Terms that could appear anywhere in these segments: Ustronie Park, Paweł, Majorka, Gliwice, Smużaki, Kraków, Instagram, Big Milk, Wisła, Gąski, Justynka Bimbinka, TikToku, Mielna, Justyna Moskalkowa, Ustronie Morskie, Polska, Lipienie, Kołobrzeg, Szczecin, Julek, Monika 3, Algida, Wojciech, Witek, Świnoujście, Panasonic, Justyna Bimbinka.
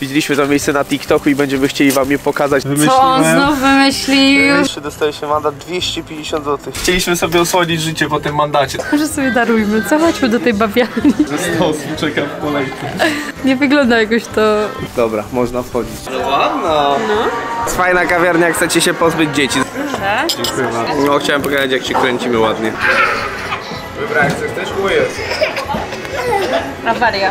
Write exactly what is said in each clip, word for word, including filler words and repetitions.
Widzieliśmy to miejsce na TikToku i będziemy chcieli wam je pokazać. Wymyśliłem. Co on znów wymyślił? Jeszcze dostaje się mandat dwieście pięćdziesiąt złotych. Chcieliśmy sobie osłonić życie po tym mandacie. Może sobie darujmy, co? Chodźmy do tej bawialni. Ze stosu czekam w kolejce. Nie wygląda jakoś to... Dobra, można wchodzić. No ładno. No. Fajna kawiarnia, jak chcecie się pozbyć dzieci. Proszę. Dziękuję bardzo. No, chciałem pokazać, jak się kręcimy ładnie. Wybrać, co chcesz? Awaria.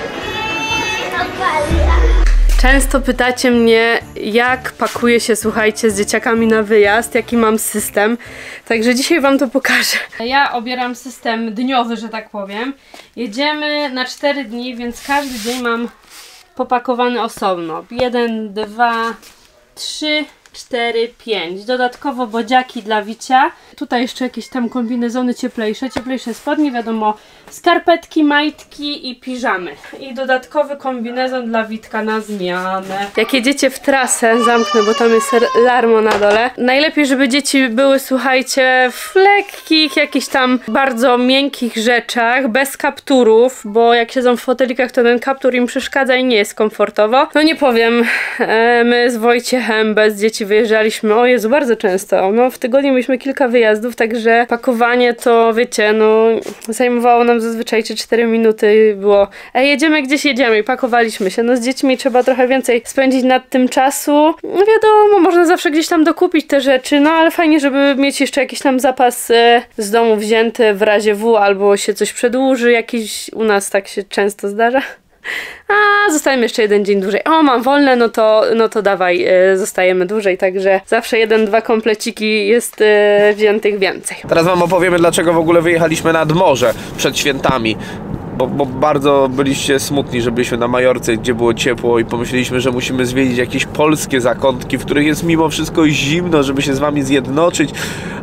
Często pytacie mnie, jak pakuję się, słuchajcie, z dzieciakami na wyjazd, jaki mam system. Także dzisiaj wam to pokażę. Ja obieram system dniowy, że tak powiem. Jedziemy na cztery dni, więc każdy dzień mam popakowany osobno. jeden, dwa, trzy, cztery, pięć. Dodatkowo bodziaki dla Wicia. Tutaj jeszcze jakieś tam kombinezony cieplejsze, cieplejsze spodnie, wiadomo, skarpetki, majtki i piżamy. I dodatkowy kombinezon dla Witka na zmianę. Jak jedziecie w trasę, zamknę, bo tam jest larmo na dole. Najlepiej, żeby dzieci były, słuchajcie, w lekkich, jakichś tam bardzo miękkich rzeczach, bez kapturów, bo jak siedzą w fotelikach, to ten kaptur im przeszkadza i nie jest komfortowo. No nie powiem, my z Wojciechem bez dzieci wyjeżdżaliśmy, o Jezu, bardzo często. No w tygodniu mieliśmy kilka wyjazdów, także pakowanie to, wiecie, no zajmowało nam zazwyczaj cztery minuty, było e, jedziemy gdzieś, jedziemy i pakowaliśmy się. No z dziećmi trzeba trochę więcej spędzić nad tym czasu. No wiadomo, można zawsze gdzieś tam dokupić te rzeczy, no ale fajnie, żeby mieć jeszcze jakiś tam zapas e, z domu wzięty w razie W, albo się coś przedłuży, jakiś u nas tak się często zdarza. A, zostajemy jeszcze jeden dzień dłużej. O, mam wolne, no to, no to dawaj, yy, zostajemy dłużej, także zawsze jeden, dwa kompleciki jest yy, wziętych więcej. Teraz wam opowiemy, dlaczego w ogóle wyjechaliśmy nad morze przed świętami. Bo, bo bardzo byliście smutni, że byliśmy na Majorce, gdzie było ciepło i pomyśleliśmy, że musimy zwiedzić jakieś polskie zakątki, w których jest mimo wszystko zimno, żeby się z wami zjednoczyć,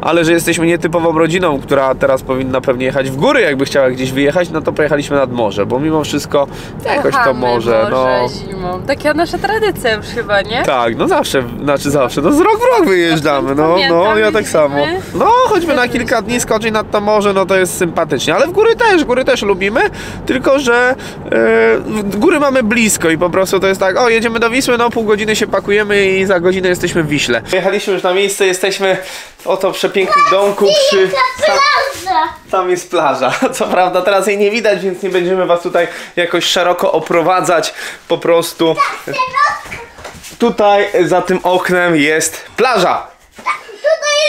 ale że jesteśmy nietypową rodziną, która teraz powinna pewnie jechać w góry, jakby chciała gdzieś wyjechać, no to pojechaliśmy nad morze, bo mimo wszystko jakoś to może, no... zimą. Taka nasza tradycja już chyba, nie? Tak, no zawsze, znaczy zawsze, no z rok w rok wyjeżdżamy, no, no ja tak samo. No, choćby na kilka dni skoczyć nad to morze, no to jest sympatycznie, ale w góry też, góry też lubimy. Tylko że yy, góry mamy blisko i po prostu to jest tak, o, jedziemy do Wisły, no pół godziny się pakujemy i za godzinę jesteśmy w Wiśle. Jechaliśmy już na miejsce, jesteśmy oto w przepięknym domku przy... Tam, tam jest plaża, co prawda teraz jej nie widać, więc nie będziemy was tutaj jakoś szeroko oprowadzać, po prostu tutaj za tym oknem jest plaża. Tutaj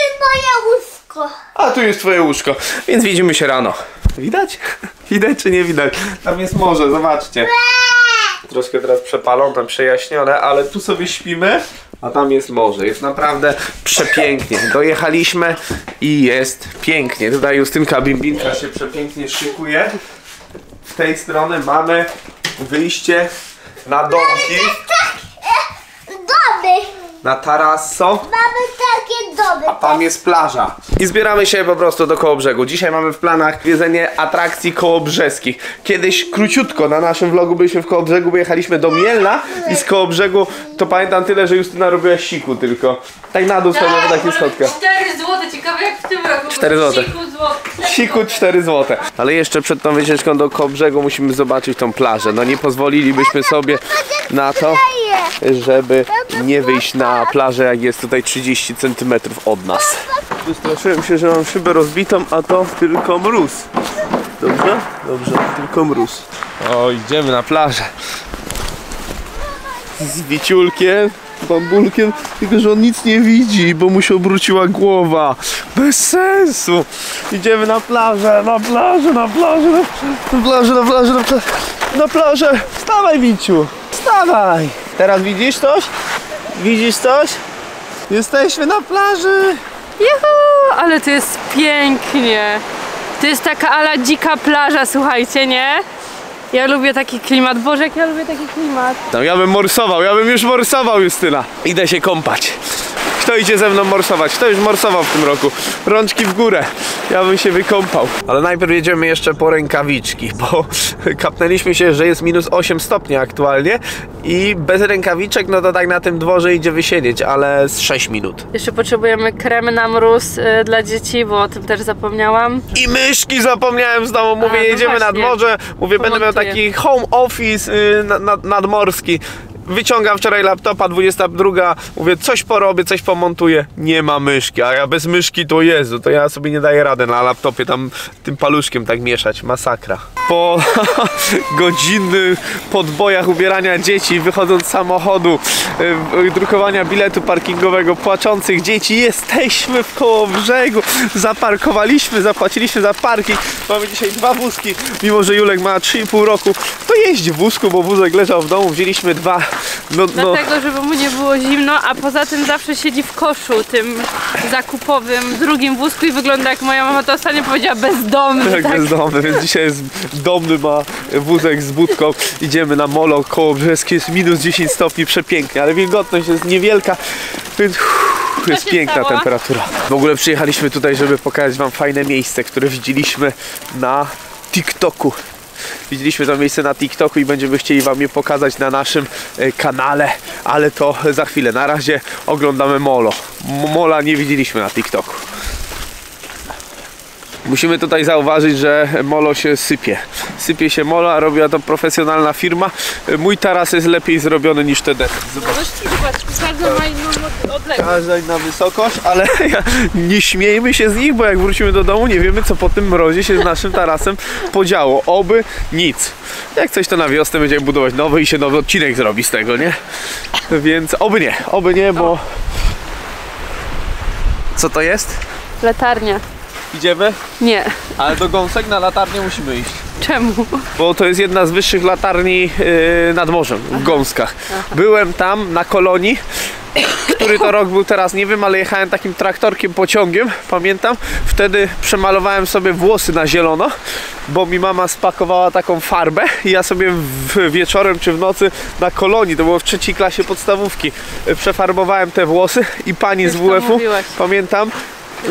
jest moje łóżko. A tu jest twoje łóżko, więc widzimy się rano. Widać? Widać czy nie widać? Tam jest morze, zobaczcie. Troszkę teraz przepalone, przejaśnione, ale tu sobie śpimy, a tam jest morze. Jest naprawdę przepięknie. Dojechaliśmy i jest pięknie. Tutaj Justynka Bimbinka się przepięknie szykuje. W tej strony mamy wyjście na domki. Na taraso. Mamy takie domy. A tam jest plaża. I zbieramy się po prostu do Kołobrzegu. Dzisiaj mamy w planach jedzenie atrakcji kołobrzeskich. Kiedyś króciutko na naszym vlogu byliśmy w Kołobrzegu, bo jechaliśmy do Mielna i z Kołobrzegu to pamiętam tyle, że Justyna robiła siku tylko. Tak na dół sobie na takich schodkach. cztery złote, ciekawe jak w tym roku. cztery złote. Siku cztery złote. Ale jeszcze przed tą wycieczką do Kołobrzegu musimy zobaczyć tą plażę. No nie pozwolilibyśmy sobie na to, żeby nie wyjść na plażę, jak jest tutaj trzydzieści centymetrów od nas. Wystraszyłem się, że mam szybę rozbitą, a to tylko mróz. Dobrze? Dobrze, tylko mróz. O, idziemy na plażę. Z Wiciulkiem, bambulkiem, tylko że on nic nie widzi, bo mu się obróciła głowa. Bez sensu. Idziemy na plażę, na plażę, na plażę, na plażę, na plażę, na plażę. Na plażę. Wstawaj, Wiciu, wstawaj. Teraz widzisz coś? Widzisz coś? Jesteśmy na plaży! Juhu! Ale to jest pięknie! To jest taka ala dzika plaża, słuchajcie, nie? Ja lubię taki klimat. Bożek, ja lubię taki klimat. No, ja bym morsował, ja bym już morsował, Justyna. Idę się kąpać. Kto idzie ze mną morsować? Kto już morsował w tym roku? Rączki w górę. Ja bym się wykąpał. Ale najpierw jedziemy jeszcze po rękawiczki, bo kapnęliśmy się, że jest minus osiem stopni aktualnie i bez rękawiczek, no to tak na tym dworze idzie wysiedzieć, ale z sześć minut. Jeszcze potrzebujemy kremy na mróz yy, dla dzieci, bo o tym też zapomniałam. I myszki zapomniałem znowu. Mówię, A, no jedziemy właśnie. nad morze. Mówię, Pomontuję. będę miał taki home office yy, nad, nadmorski. wyciągam wczoraj laptopa, dwudziesta druga, mówię, coś porobię, coś pomontuję, nie ma myszki, a ja bez myszki to Jezu, to ja sobie nie daję rady na laptopie tam tym paluszkiem tak mieszać, masakra. Po godzinnych podbojach ubierania dzieci, wychodząc z samochodu, drukowania biletu parkingowego, płaczących dzieci, jesteśmy w Kołobrzegu, zaparkowaliśmy, zapłaciliśmy za parking, mamy dzisiaj dwa wózki, mimo że Julek ma trzy i pół roku, to jeździ w wózku, bo wózek leżał w domu, wzięliśmy dwa. No, dlatego, no, żeby mu nie było zimno, a poza tym zawsze siedzi w koszu tym zakupowym, drugim wózku i wygląda jak moja mama to ostatnio powiedziała, bezdomny. Tak, tak? Bezdomny, więc dzisiaj jest domny, ma wózek z budką, idziemy na molo kołobrzeskie, jest minus dziesięć stopni, przepięknie, ale wilgotność jest niewielka, więc uff, jest piękna temperatura. W ogóle przyjechaliśmy tutaj, żeby pokazać wam fajne miejsce, które widzieliśmy na TikToku. Widzieliśmy to miejsce na TikToku i będziemy chcieli wam je pokazać na naszym kanale, ale to za chwilę. Na razie oglądamy molo. Mola nie widzieliśmy na TikToku. Musimy tutaj zauważyć, że molo się sypie. Sypie się molo, a robiła to profesjonalna firma. Mój taras jest lepiej zrobiony niż te desy. Każda ma inną odległość. Każda inna wysokość, ale nie śmiejmy się z nich, bo jak wrócimy do domu, nie wiemy, co po tym mrozie się z naszym tarasem podziało. Oby nic. Jak coś, to na wiosnę będziemy budować nowy i się nowy odcinek zrobi z tego, nie? Więc oby nie, oby nie, bo... Co to jest? Latarnia. Idziemy? Nie. Ale do gąsek na latarnię musimy iść. Czemu? Bo to jest jedna z wyższych latarni yy, nad morzem, w Gąskach. Aha. Byłem tam na kolonii, który to rok był, teraz nie wiem, ale jechałem takim traktorkiem, pociągiem, pamiętam. Wtedy przemalowałem sobie włosy na zielono, bo mi mama spakowała taką farbę i ja sobie w wieczorem czy w nocy na kolonii, to było w trzeciej klasie podstawówki, przefarbowałem te włosy i pani Wiesz, z W F-u, pamiętam,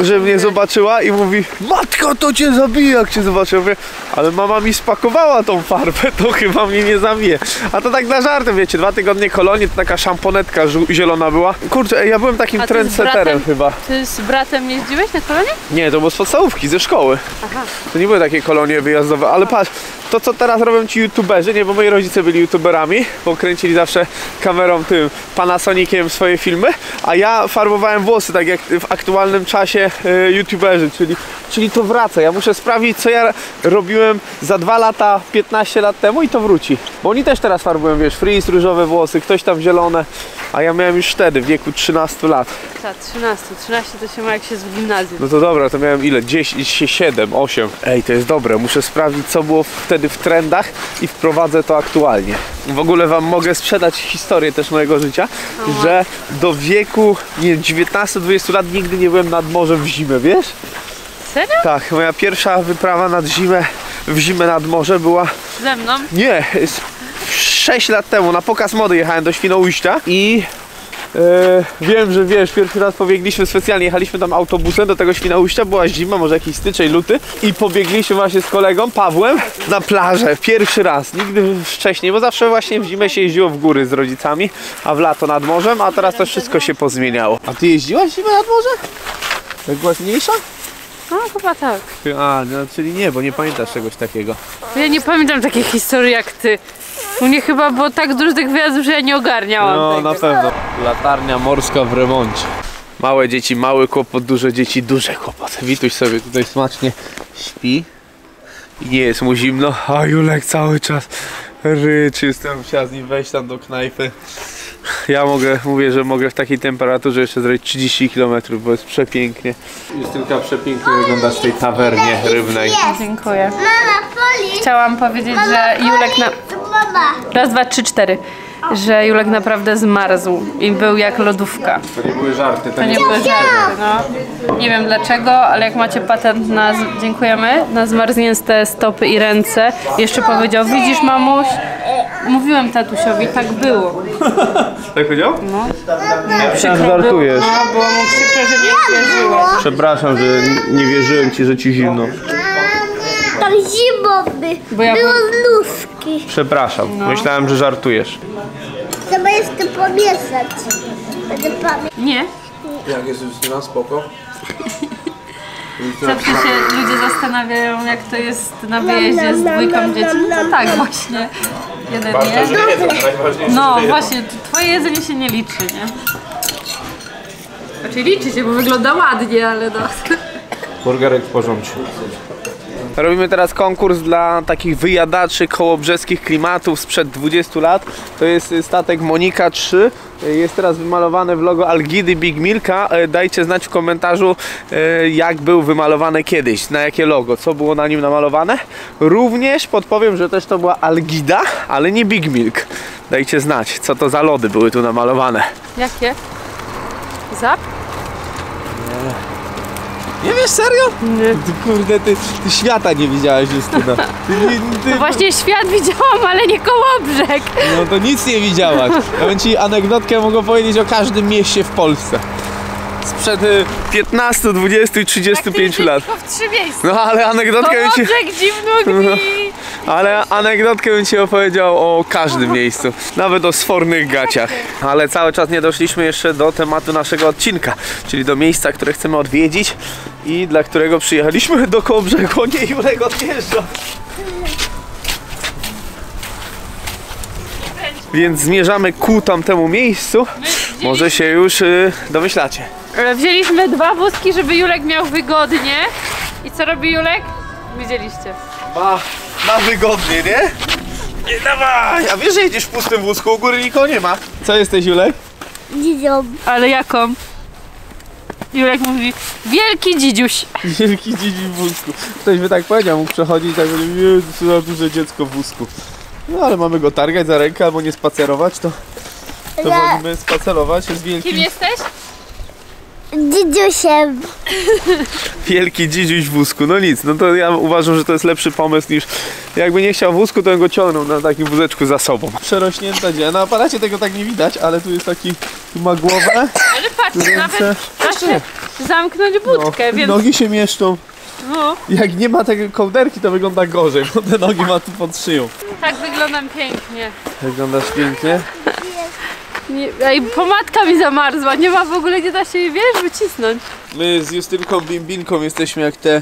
że mnie zobaczyła i mówi: matko, to cię zabije, jak cię zobaczyła. Mówię, ale mama mi spakowała tą farbę, to chyba mnie nie zabije. A to tak na żartem, wiecie, dwa tygodnie kolonie, to taka szamponetka zielona była. Kurczę, ja byłem takim trendseterem chyba. Ty z bratem jeździłeś na kolonie? Nie, to było z podstawówki, ze szkoły. Aha. To nie były takie kolonie wyjazdowe, ale patrz, to co teraz robią ci youtuberzy, nie, bo moi rodzice byli youtuberami, bo kręcili zawsze kamerą tym Panasoniciem swoje filmy, a ja farbowałem włosy, tak jak w aktualnym czasie y, youtuberzy, czyli, czyli to wraca. Ja muszę sprawdzić, co ja robiłem za dwa lata, piętnaście lat temu i to wróci. Bo oni też teraz farbują, wiesz, frizz, różowe włosy, ktoś tam zielone, a ja miałem już wtedy, w wieku trzynastu lat. Tak, trzynaście, trzynaście to się ma jak się w gimnazjum. No to dobra, to miałem ile? dziesięć, siedem, osiem. Ej, to jest dobre, muszę sprawdzić, co było wtedy w trendach i wprowadzę to aktualnie. W ogóle wam mogę sprzedać historię też mojego życia, no, że do wieku dziewiętnastu, dwudziestu lat nigdy nie byłem nad morzem w zimę, wiesz? Serio? Tak, moja pierwsza wyprawa nad zimę, w zimę nad morze była... Ze mną? Nie, sześć lat temu na pokaz mody jechałem do Świnoujścia i... Yy, wiem, że wiesz, pierwszy raz pobiegliśmy specjalnie, jechaliśmy tam autobusem do tego Świnoujścia, była zima, może jakiś styczeń, luty i pobiegliśmy właśnie z kolegą Pawłem na plażę, pierwszy raz, nigdy wcześniej, bo zawsze właśnie w zimę się jeździło w góry z rodzicami, a w lato nad morzem, a teraz to wszystko się pozmieniało. A ty jeździłaś zimę nad morze? Jak byłaś mniejsza? No chyba tak. A, no, czyli nie, bo nie pamiętasz czegoś takiego. Ja nie pamiętam takiej historii jak ty. U mnie chyba było tak dużo tych wyjazdów, że ja nie ogarniałam. No tego. Na pewno. Latarnia morska w remoncie. Małe dzieci, mały kłopot, duże dzieci, duży kłopot. Wituś sobie tutaj smacznie śpi. I nie jest mu zimno, a Julek cały czas ryczy. Jestem, musiała z nim wejść tam do knajpy. Ja mogę, mówię, że mogę w takiej temperaturze jeszcze zrobić trzydzieści kilometrów, bo jest przepięknie. Justynka przepięknie wygląda w tej tawernie rybnej. Dziękuję. Chciałam powiedzieć, że Julek na... Raz, dwa, trzy, cztery. Że Julek naprawdę zmarzł i był jak lodówka. To nie były żarty. To, to nie, nie były żarty, no. Nie wiem dlaczego, ale jak macie patent na... Dziękujemy. Na zmarznięte stopy i ręce. Jeszcze powiedział, widzisz mamuś? Mówiłem tatusiowi, tak było. Tak powiedział? No. Ja przykro żartujesz. No, było mu przykro, że nie wierzyłem. Przepraszam, że nie wierzyłem ci, że ci zimno. Tak zimowy. Bo ja było z luzki. Przepraszam, no. Myślałem, że żartujesz. Trzeba jeszcze pomieszać. Będę pamiętać. Nie. Jak jest Justyna? Spoko. Zawsze się ludzie zastanawiają, jak to jest na wyjeździe z dwójką dzieci. No tak właśnie. jeden jedzą, no właśnie, twoje jedzenie się nie liczy, nie? Znaczy liczy się, bo wygląda ładnie, ale no... Burgerek w porządku. Robimy teraz konkurs dla takich wyjadaczy kołobrzeskich klimatów sprzed dwudziestu lat. To jest statek Monika trzy. Jest teraz wymalowany w logo Algidy Big Milka. Dajcie znać w komentarzu, jak był wymalowany kiedyś, na jakie logo, co było na nim namalowane. Również podpowiem, że też to była Algida, ale nie Big Milk. Dajcie znać, co to za lody były tu namalowane. Jakie? Zap? Nie wiesz, serio? Nie. Ty, kurde, ty, ty świata nie widziałaś, Justyna. Ty, ty, ty... No właśnie świat widziałam, ale nie Kołobrzeg. No to nic nie widziałaś. Ja bym ci anegdotkę mogę powiedzieć o każdym mieście w Polsce. Sprzed piętnastu, dwudziestu i trzydziestu pięciu lat. Tylko w trzy miejsca. No ale anegdotkę bym ci... Kołobrzeg, Dziwnuk i... Ale anegdotkę bym ci opowiedział o każdym miejscu. Nawet o sfornych gaciach. Ale cały czas nie doszliśmy jeszcze do tematu naszego odcinka. Czyli do miejsca, które chcemy odwiedzić i dla którego przyjechaliśmy do Kołobrzegu. Nie, Julek odjeżdża. Więc zmierzamy ku tamtemu miejscu. Może się już y, domyślacie. Wzięliśmy dwa wózki, żeby Julek miał wygodnie. I co robi Julek? Widzieliście. Ma, ma wygodnie, nie? Nie, dawaj! A wiesz, że jedziesz w pustym wózku, u góry nikogo nie ma. Co jesteś, Julek? Dzidzią. Ale jaką? Julek mówi, wielki dzidziuś. Wielki dzidziuś w wózku. Ktoś by tak powiedział, mógł przechodzić i tak mówi, Jezu, na duże dziecko w wózku. No ale mamy go targać za rękę, albo nie spacerować, to... To ja... możemy spacerować z wielkim... Kim jesteś? Dzidziusiem. Wielki dzidziuś w wózku, no nic, no to ja uważam, że to jest lepszy pomysł niż... Jakby nie chciał wózku, to bym go ciągnął na takim wózeczku za sobą. Przerośnięta dzieja, na aparacie tego tak nie widać, ale tu jest taki... Tu ma głowę... Ale patrz, ręce... nawet patrzę, zamknąć budkę, no, więc... Nogi się mieszczą. No. Jak nie ma tej kołderki, to wygląda gorzej, bo te nogi ma tu pod szyją. Tak wyglądam pięknie. Wyglądasz pięknie? Nie, ej, pomadka mi zamarzła, nie ma w ogóle, nie da się jej, wiesz, wycisnąć. My z Justynką Bimbinką jesteśmy jak te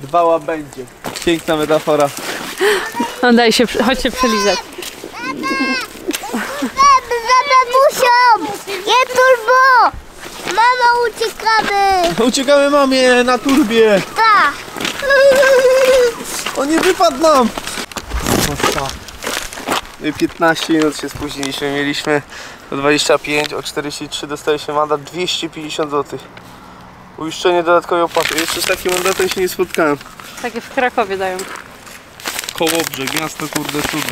dwa łabędzie. Piękna metafora. No daj się, chodź się przelizać. Za mamusią! Nie turbo! Mama, uciekamy! Uciekamy, mamie, na turbie! Tak! O, nie wypadł nam! piętnaście minut się spóźniliśmy, mieliśmy o dwadzieścia pięć, o czterdzieści trzy dostaje się mandat dwieście pięćdziesiąt złotych. Uiszczenie dodatkowej opłaty. Jeszcze z takim mandatem się nie spotkałem. Takie w Krakowie dają. Kołobrzeg, miasto kurde cudu.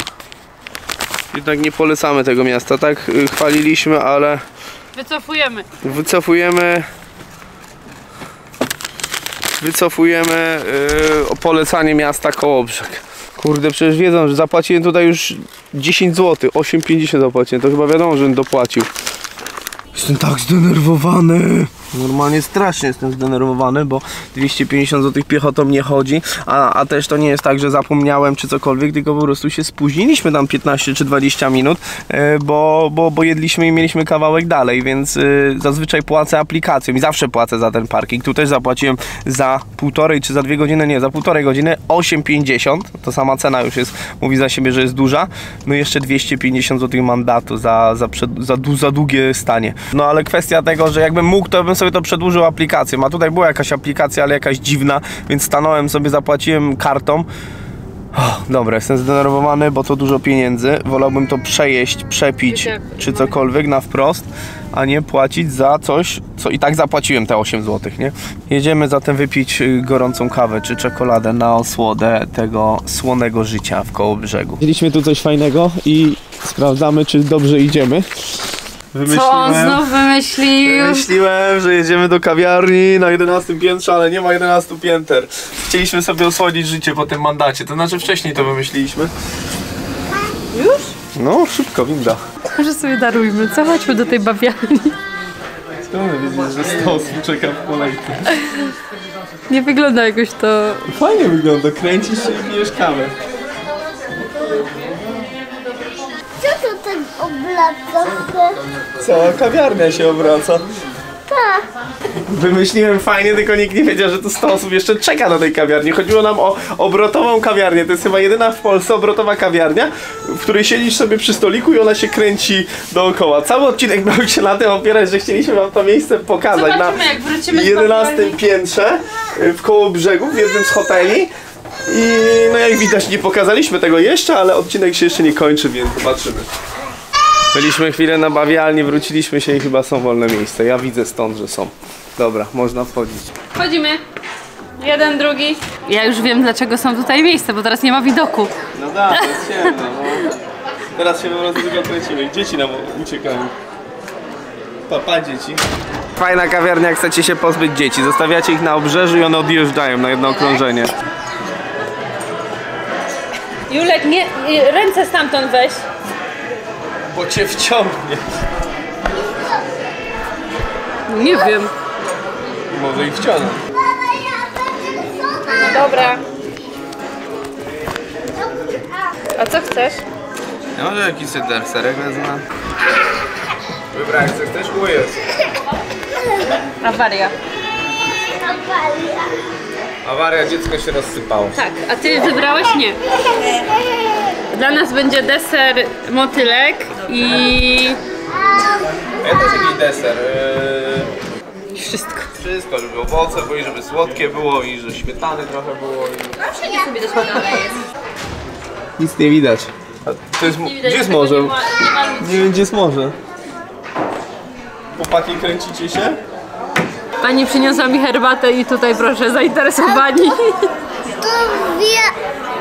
Jednak nie polecamy tego miasta, tak chwaliliśmy, ale... Wycofujemy. Wycofujemy... Wycofujemy yy, polecanie miasta Kołobrzeg. Kurde, przecież wiedzą, że zapłaciłem tutaj już dziesięć złotych, osiem pięćdziesiąt zapłaciłem, to chyba wiadomo, żebym dopłacił. Jestem tak zdenerwowany. Normalnie strasznie jestem zdenerwowany, bo dwieście pięćdziesiąt złotych piechotą nie chodzi, a, a też to nie jest tak, że zapomniałem czy cokolwiek, tylko po prostu się spóźniliśmy tam piętnaście czy dwadzieścia minut, bo, bo, bo jedliśmy i mieliśmy kawałek dalej, więc zazwyczaj płacę aplikacją i zawsze płacę za ten parking. Tu też zapłaciłem za półtorej czy za dwie godziny, nie, za półtorej godziny osiem pięćdziesiąt, to sama cena już jest, mówi za siebie, że jest duża, no i jeszcze dwieście pięćdziesiąt złotych mandatu za, za, przed, za, za długie stanie. No ale kwestia tego, że jakbym mógł, to bym sobie to przedłużył aplikację. A tutaj była jakaś aplikacja, ale jakaś dziwna, więc stanąłem sobie, zapłaciłem kartą. Oh, dobra, jestem zdenerwowany, bo to dużo pieniędzy. Wolałbym to przejeść, przepić czy cokolwiek na wprost, a nie płacić za coś, co i tak zapłaciłem te osiem złotych, nie? Jedziemy zatem wypić gorącą kawę czy czekoladę na osłodę tego słonego życia w Kołobrzegu. Mieliśmy tu coś fajnego i sprawdzamy, czy dobrze idziemy. Co on znów wymyślił? Wymyśliłem, że jedziemy do kawiarni na jedenastym piętrze, ale nie ma jedenastu pięter. Chcieliśmy sobie osłodzić życie po tym mandacie, to znaczy wcześniej to wymyśliliśmy. Już? No, szybko, winda. Może sobie darujmy, co? Chodźmy do tej bawiarni. Skąd wiedzieć, że sto osób czeka w kolejce? Nie wygląda jakoś to... Fajnie wygląda, kręcisz się i pijesz kawę. Co to tak obraca się? Co? Kawiarnia się obraca. Wymyśliłem fajnie, tylko nikt nie wiedział, że tu sto osób jeszcze czeka na tej kawiarni. Chodziło nam o obrotową kawiarnię. To jest chyba jedyna w Polsce obrotowa kawiarnia, w której siedzisz sobie przy stoliku i ona się kręci dookoła. Cały odcinek miał się na tym opierać, że chcieliśmy wam to miejsce pokazać. Zobaczymy, na jedenastym piętrze w Kołobrzegu, w jednym z hoteli. I no jak widać, nie pokazaliśmy tego jeszcze, ale odcinek się jeszcze nie kończy, więc zobaczymy. Byliśmy chwilę na bawialni, wróciliśmy się i chyba są wolne miejsca. Ja widzę stąd, że są. Dobra, można wchodzić. Wchodzimy. Jeden, drugi. Ja już wiem, dlaczego są tutaj miejsca, bo teraz nie ma widoku. No tak, jest ciemno. Teraz się po prostu tylko kręcimy. Dzieci nam uciekają. Papa dzieci. Fajna kawiarnia, jak chcecie się pozbyć dzieci. Zostawiacie ich na obrzeżu i one odjeżdżają na jedno okrążenie. Julek, nie, ręce stamtąd weź. Bo cię wciągnie. Nie wiem. Może i wciągnę. No dobra. A co chcesz? Ja może jakiś serek serek wezmę. Wybrać, co chcesz? Ujesz. Awaria. Awaria. Awaria, dziecko się rozsypało. Tak, a ty wybrałeś? Nie. Dla nas będzie deser motylek i... Ja też jakiś deser. Yy... Wszystko. Wszystko, żeby owoce były, żeby słodkie było i że śmietany trochę było. Zawsze i... nie sobie do śmietany jest. Nic nie widać. A to jest... Nie widać. Gdzie jest morze? Nie, ma, nie, ma nie wiem, gdzie jest morze. Chłopaki, kręcicie się? Pani przyniosła mi herbatę i tutaj proszę, zainteresowani.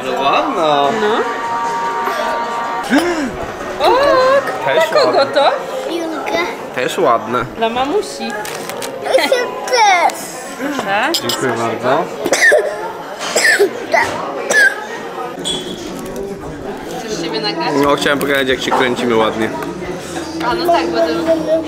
No ładna. No. O, też dla kogo ładne. To? Julka. Też ładne. Dla mamusi. Ja się też. Proszę. Dziękuję bardzo. Chcesz siebie nagrać? No, chciałem pokazać, jak się kręcimy ładnie. A no tak, bo to...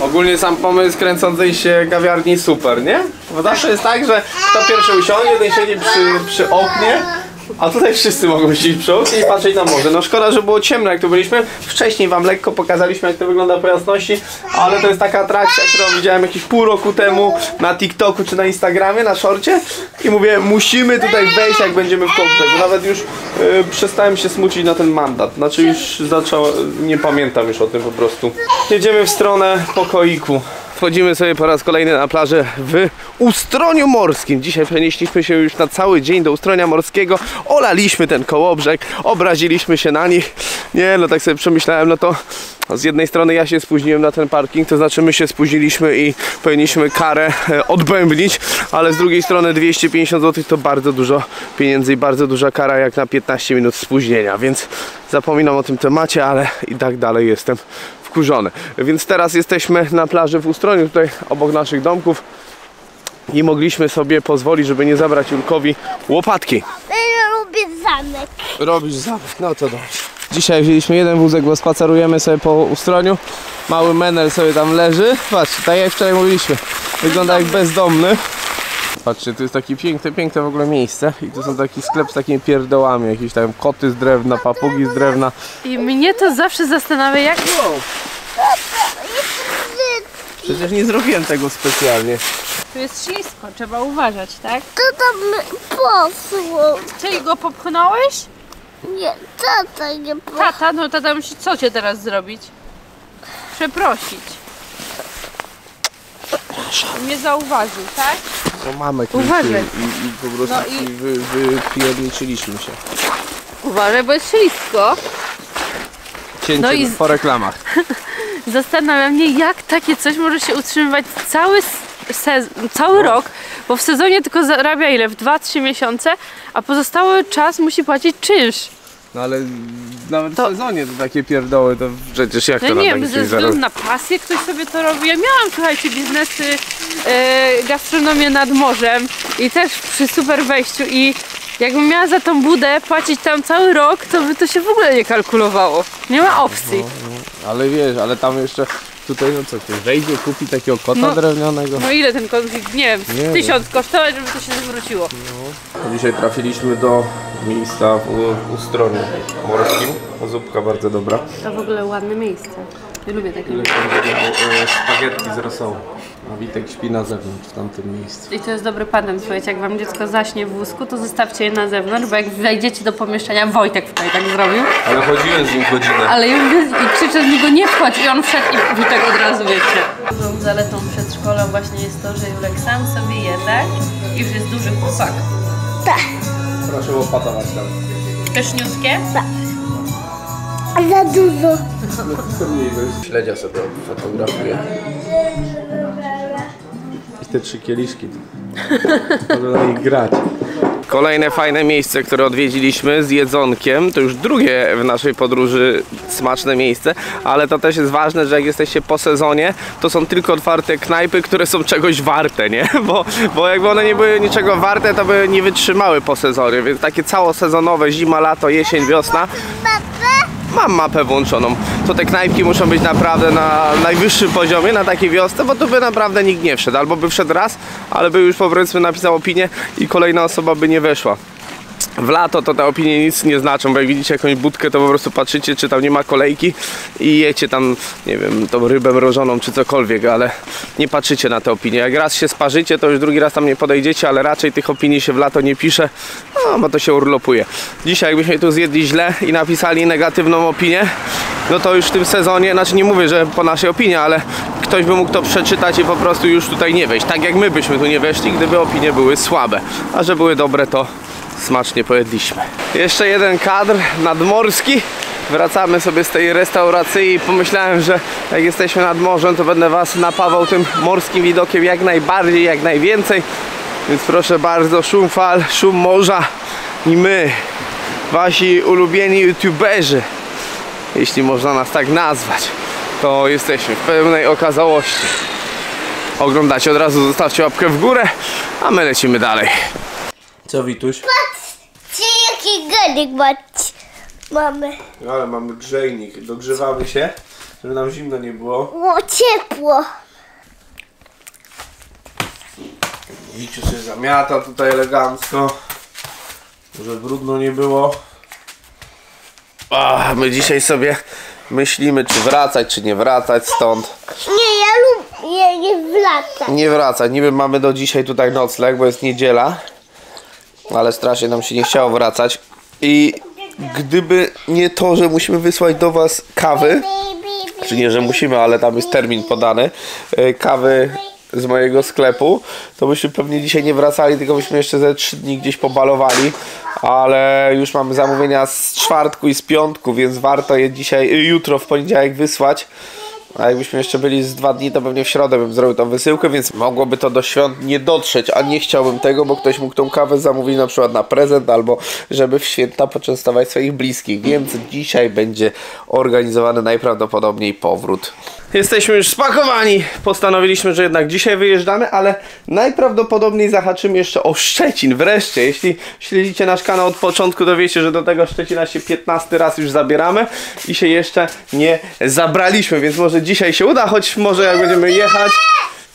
Ogólnie sam pomysł kręcącej się kawiarni super, nie? Bo zawsze jest tak, że kto pierwszy usiądzie, ten siedzi przy, przy oknie, a tutaj wszyscy mogą siedzieć przy oknie i patrzeć na morze. No szkoda, że było ciemno, jak tu byliśmy. Wcześniej wam lekko pokazaliśmy, jak to wygląda po jasności, ale to jest taka atrakcja, którą widziałem jakieś pół roku temu na TikToku czy na Instagramie, na szorcie. I mówię, musimy tutaj wejść, jak będziemy w Kołobrzegu. Nawet już yy, przestałem się smucić na ten mandat. Znaczy już zacząłem, nie pamiętam już o tym po prostu. Jedziemy w stronę pokoiku. Wchodzimy sobie po raz kolejny na plażę w Ustroniu Morskim. Dzisiaj przenieśliśmy się już na cały dzień do Ustronia Morskiego. Olaliśmy ten Kołobrzeg, obraziliśmy się na nich. Nie, no tak sobie przemyślałem, no to z jednej strony ja się spóźniłem na ten parking, to znaczy my się spóźniliśmy i powinniśmy karę odbębnić, ale z drugiej strony dwieście pięćdziesiąt złotych to bardzo dużo pieniędzy i bardzo duża kara jak na piętnaście minut spóźnienia, więc zapominam o tym temacie, ale i tak dalej jestem wkurzony. Więc teraz jesteśmy na plaży w Ustroniu, tutaj obok naszych domków i mogliśmy sobie pozwolić, żeby nie zabrać Julkowi łopatki. Robię zamek. Robisz zamek, no to dobrze. Dzisiaj wzięliśmy jeden wózek, bo spacerujemy sobie po Ustroniu. Mały menel sobie tam leży. Patrzcie, tak jak wczoraj mówiliśmy. Wygląda jak bezdomny. Patrzcie, tu jest takie piękne, piękne w ogóle miejsce. I tu są taki sklep z takimi pierdołami. Jakieś tam koty z drewna, papugi z drewna. I mnie to zawsze zastanawia, jak... Wow. Przecież nie zrobiłem tego specjalnie. Tu jest ślisko, trzeba uważać, tak? To tam posło. Ty go popchnąłeś? Nie, tata nie po... Tata, no tata musi co cię teraz zrobić? Przeprosić. Nie zauważył, tak? No mamy uważaj. I, i po prostu no i... wy, wypierniczyliśmy się. Uważaj, bo jest ślisko. Cięcie no i... po reklamach. Zastanawia mnie, jak takie coś może się utrzymywać cały, cały rok, bo w sezonie tylko zarabia ile? W dwa trzy miesiące, a pozostały czas musi płacić czynsz. No ale nawet to... w sezonie to takie pierdoły, to przecież jak no to nie wiem, ze względu na pasję ktoś sobie to robi. Ja miałam, słuchajcie, biznesy, yy, gastronomię nad morzem i też przy super wejściu i jakbym miała za tą budę płacić tam cały rok, to by to się w ogóle nie kalkulowało. Nie ma opcji. No, no, ale wiesz, ale tam jeszcze tutaj no co, ktoś wejdzie, kupi takiego kota no, drewnianego. No ile ten kot, nie wiem, nie tysiąc wiem. kosztować, żeby to się zwróciło. No. Dzisiaj trafiliśmy do miejsca w Ustronie Morskim. Zupka bardzo dobra. To w ogóle ładne miejsce. Ja lubię takie miejsce. Spaghetti z rosołu. A Witek śpi na zewnątrz, w tamtym miejscu. I to jest dobry patent, słuchajcie, jak wam dziecko zaśnie w wózku, to zostawcie je na zewnątrz, bo jak wejdziecie do pomieszczenia, Wojtek wczoraj tak zrobił. Ale chodziłem z nim godzinę. Ale ja mówię, i krzyczę z niego, nie wchodź, i on wszedł i Witek od razu, wiecie. Dużą zaletą przedszkola właśnie jest to, że Julek sam sobie je, tak? I już jest duży chłopak. Tak. Proszę opatować tam. Pyszniutkie? Tak. Za dużo. Śledzia sobie fotografuję. I te trzy kieliszki. Można ich grać. Kolejne fajne miejsce, które odwiedziliśmy z jedzonkiem. To już drugie w naszej podróży smaczne miejsce, ale to też jest ważne, że jak jesteście po sezonie, to są tylko otwarte knajpy, które są czegoś warte, nie? Bo, bo jakby one nie były niczego warte, to by nie wytrzymały po sezonie, więc takie całosezonowe, zima, lato, jesień, wiosna. Mam mapę włączoną. To te knajpki muszą być naprawdę na najwyższym poziomie, na takiej wiosce, bo tu by naprawdę nikt nie wszedł. Albo by wszedł raz, ale by już powiedzmy napisał opinię i kolejna osoba by nie weszła. W lato to te opinie nic nie znaczą, bo jak widzicie jakąś budkę, to po prostu patrzycie, czy tam nie ma kolejki i jecie tam, nie wiem, tą rybę mrożoną czy cokolwiek, ale nie patrzycie na te opinie. Jak raz się sparzycie, to już drugi raz tam nie podejdziecie, ale raczej tych opinii się w lato nie pisze, no bo to się urlopuje. Dzisiaj jakbyśmy tu zjedli źle i napisali negatywną opinię, no to już w tym sezonie, znaczy nie mówię, że po naszej opinii, ale ktoś by mógł to przeczytać i po prostu już tutaj nie wejść. Tak jak my byśmy tu nie weszli, gdyby opinie były słabe, a że były dobre, to smacznie pojedliśmy. Jeszcze jeden kadr nadmorski. Wracamy sobie z tej restauracji i pomyślałem, że jak jesteśmy nad morzem, to będę was napawał tym morskim widokiem jak najbardziej, jak najwięcej. Więc proszę bardzo, szum fal, szum morza i my, wasi ulubieni youtuberzy, jeśli można nas tak nazwać, to jesteśmy w pełnej okazałości. Oglądacie od razu, zostawcie łapkę w górę, a my lecimy dalej. Co, Wituś? Patrzcie, jaki garnek mamy. Ale mamy grzejnik. Dogrzewamy się, żeby nam zimno nie było. O, ciepło. Wiciu się zamiata tutaj elegancko. Żeby brudno nie było. Ach, my dzisiaj sobie myślimy, czy wracać, czy nie wracać stąd. Nie, ja lubię nie, nie wracać. Nie wracać. Niby mamy do dzisiaj tutaj nocleg, bo jest niedziela. Ale strasznie nam się nie chciało wracać i gdyby nie to, że musimy wysłać do was kawy, czy nie, że musimy, ale tam jest termin podany, kawy z mojego sklepu, to byśmy pewnie dzisiaj nie wracali, tylko byśmy jeszcze ze trzy dni gdzieś pobalowali, ale już mamy zamówienia z czwartku i z piątku, więc warto je dzisiaj, jutro w poniedziałek wysłać. A jakbyśmy jeszcze byli z dwa dni, to pewnie w środę bym zrobił tą wysyłkę, więc mogłoby to do świąt nie dotrzeć, a nie chciałbym tego, bo ktoś mógł tą kawę zamówić na przykład na prezent, albo żeby w święta poczęstować swoich bliskich. Więc dzisiaj będzie organizowany najprawdopodobniej powrót. Jesteśmy już spakowani. Postanowiliśmy, że jednak dzisiaj wyjeżdżamy, ale najprawdopodobniej zahaczymy jeszcze o Szczecin. Wreszcie, jeśli śledzicie nasz kanał od początku, to wiecie, że do tego Szczecina się piętnasty raz już zabieramy i się jeszcze nie zabraliśmy, więc może dzisiaj się uda, choć może jak będziemy jechać,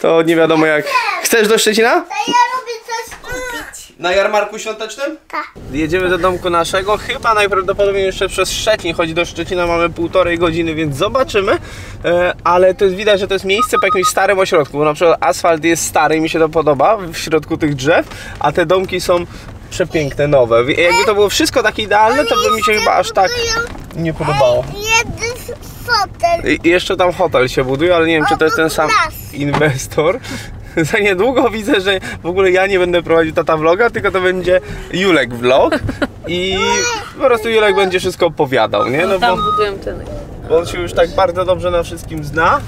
to nie wiadomo jak. Chcesz do Szczecina? To ja lubię coś kupić. Na jarmarku świątecznym? Tak. Jedziemy do domku naszego, chyba najprawdopodobniej jeszcze przez Szczecin, choć do Szczecina mamy półtorej godziny, więc zobaczymy. Ale to jest, widać, że to jest miejsce po jakimś starym ośrodku, bo na przykład asfalt jest stary i mi się to podoba w środku tych drzew, a te domki są przepiękne, nowe. Jakby to było wszystko takie idealne, to by mi się chyba aż tak nie podobało. Hotel. I jeszcze tam hotel się buduje, ale nie wiem, czy to jest ten sam inwestor. Za niedługo widzę, że w ogóle ja nie będę prowadził tata vloga, tylko to będzie Julek vlog i po prostu Julek będzie wszystko opowiadał, nie? No bo tam budują ten bo on się już tak bardzo dobrze na wszystkim zna,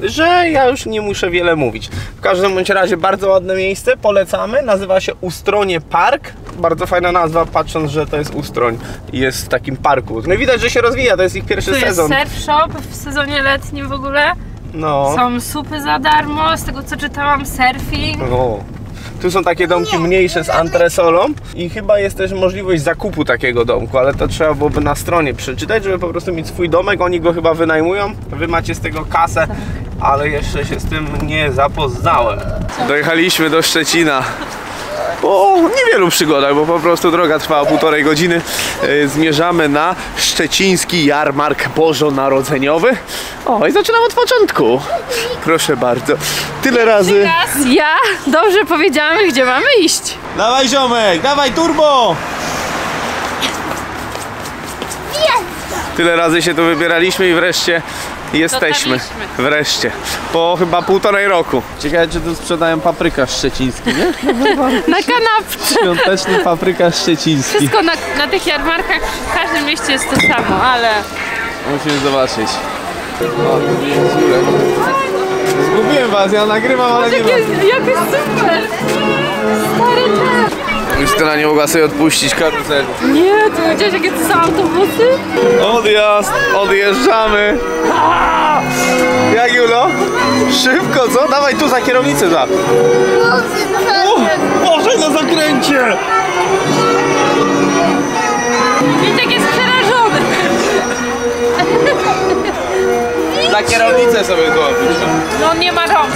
że ja już nie muszę wiele mówić. W każdym bądź razie bardzo ładne miejsce, polecamy, nazywa się Ustronie Park. Bardzo fajna nazwa, patrząc, że to jest Ustroń i jest w takim parku. No i widać, że się rozwija, to jest ich pierwszy sezon. To jest surf shop w sezonie letnim w ogóle. No. Są supy za darmo, z tego co czytałam, surfing. O. Tu są takie domki mniejsze z antresolą i chyba jest też możliwość zakupu takiego domku, ale to trzeba byłoby na stronie przeczytać, żeby po prostu mieć swój domek. Oni go chyba wynajmują, wy macie z tego kasę, ale jeszcze się z tym nie zapoznałem. Dojechaliśmy do Szczecina. Po niewielu przygodach, bo po prostu droga trwała półtorej godziny. Zmierzamy na szczeciński jarmark bożonarodzeniowy. O, i zaczynam od początku. Proszę bardzo. Tyle razy. Teraz ja dobrze powiedziałam, gdzie mamy iść. Dawaj ziomek, dawaj turbo! Tyle razy się tu wybieraliśmy i wreszcie jesteśmy. Wreszcie. Po chyba półtorej roku. Ciekawe, czy tu sprzedają paprykarz szczeciński, nie? Na kanapce. Świąteczny paprykarz szczeciński. Wszystko na, na tych jarmarkach w każdym mieście jest to samo, ale... Musimy zobaczyć. Zgubiłem was, ja nagrywam, ale nie mam. Jak jest super! Stary czas! Justyna nie mogła sobie odpuścić karuzeli. Nie, ty widziałeś jakie to są autobusy? Odjazd, odjeżdżamy. Aaaa! Jak Julo? Szybko, co? Dawaj tu za kierownicę za. Boże, na zakręcie! Witek jest przerażony. Za kierownicę sobie złapisz. No on nie ma rąk.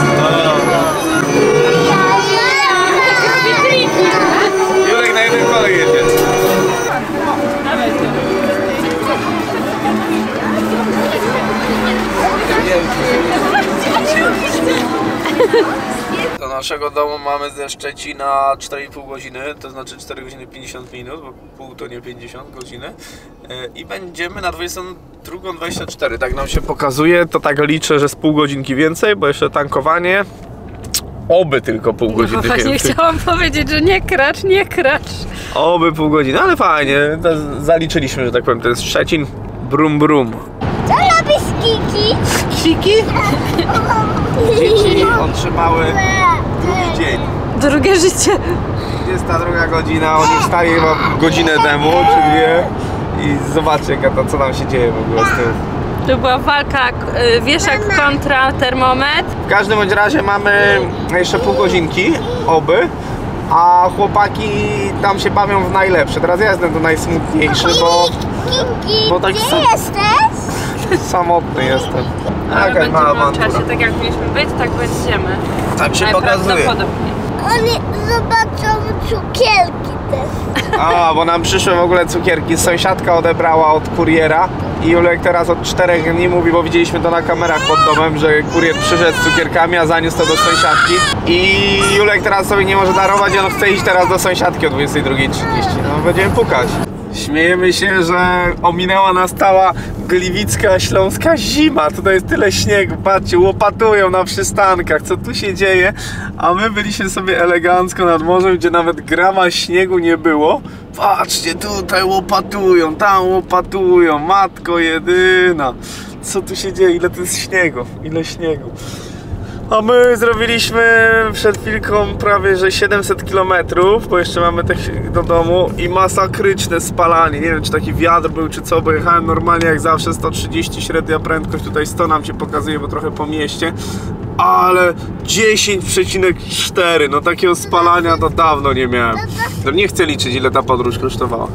Do naszego domu mamy ze Szczecina cztery i pół godziny, to znaczy cztery godziny pięćdziesiąt minut, bo pół to nie pięćdziesiąt godziny. I będziemy na dwudziestą drugą dwadzieścia cztery, tak nam się pokazuje, to tak liczę, że z pół godzinki więcej, bo jeszcze tankowanie. Oby tylko pół godziny. No właśnie chciałam powiedzieć, że nie kracz, nie kracz. Oby pół godziny, ale fajnie. To zaliczyliśmy, że tak powiem, to jest Szczecin. Brum brum. Co robisz, kiki? Kiki? Dzieci otrzymały drugi dzień. Drugie życie. dwudziesta druga godzina, oni wstali chyba godzinę temu, czy dwie. I zobaczcie, Kata, co nam się dzieje w ogóle z tym. To była walka wieszak kontra termometr. W każdym bądź razie mamy jeszcze pół godzinki, oby, a chłopaki tam się bawią w najlepsze. Teraz ja jestem tu najsmutniejszy, bo, bo tak sam... samotny jestem. Ale będziemy w czasie, tak jak mieliśmy być, tak będziemy. Tak się pokazuje. Oni zobaczą cukierki też. A, bo nam przyszły w ogóle cukierki. Sąsiadka odebrała od kuriera. I Julek teraz od czterech dni mówi, bo widzieliśmy to na kamerach pod domem, że kurier przyszedł z cukierkami, a zaniósł to do sąsiadki. I Julek teraz sobie nie może darować, on chce iść teraz do sąsiadki o dwudziestej drugiej trzydzieści. No, będziemy pukać. Śmiejemy się, że ominęła nas cała gliwicka, śląska zima. Tutaj jest tyle śniegu, patrzcie, łopatują na przystankach, co tu się dzieje. A my byliśmy sobie elegancko nad morzem, gdzie nawet grama śniegu nie było. Patrzcie, tutaj łopatują, tam łopatują, matko jedyna. Co tu się dzieje, ile to jest śniegu, ile śniegu. A my zrobiliśmy przed chwilką prawie że siedemset kilometrów, bo jeszcze mamy tak do domu i masakryczne spalanie. Nie wiem, czy taki wiatr był, czy co, bo jechałem normalnie jak zawsze sto trzydzieści średnia prędkość, tutaj sto nam się pokazuje, bo trochę po mieście, ale dziesięć przecinek cztery, no takiego spalania to dawno nie miałem. No nie chcę liczyć, ile ta podróż kosztowała.